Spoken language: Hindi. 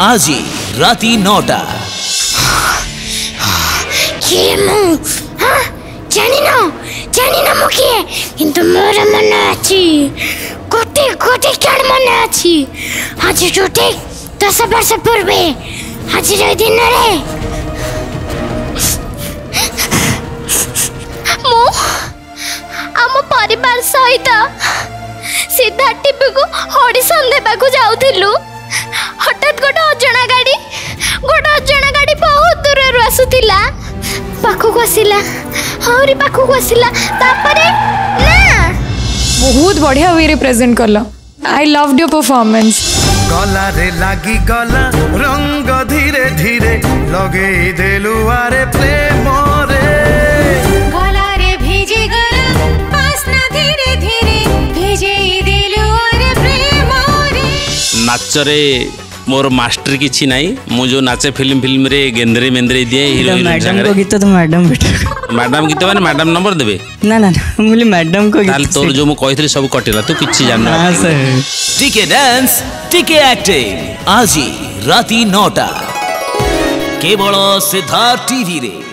आजी राती 9टा। परिवार सहित सीधा टीवी को ऑडिशन देबा को जाउथिलु। हठात गोटे अजणा गाड़ी बहुत दूर रू आसुथिला, पाखकु आसिला, हरि पाखकु आसिला। तापरे ना बहुत बढ़िया वे रिप्रेजेंट करला। I loved your performance. गला रे लागी गला रंग धीरे धीरे लगे देलु आरे प्रेम रे। गला रे भीजे गला पासना धीरे धीरे भीजे देलु आरे प्रेम रे। नाच रे मोर मास्टर किछि नाही, मु जो नाचे फिल्म रे गेंद्रे मेंद्रे दिए हीरो मैडम को गीत। तो मैडम बेटा मैडम गीत माने मैडम नंबर देबे ना ना मुली मैडम को गीत ताल तोर जो मु कहितरी सब कटिला। तो किछि जानना हां सर। टीके डांस टीके एक्टिंग आजी राती 9टा केवल सिद्धार्थ टीवी रे।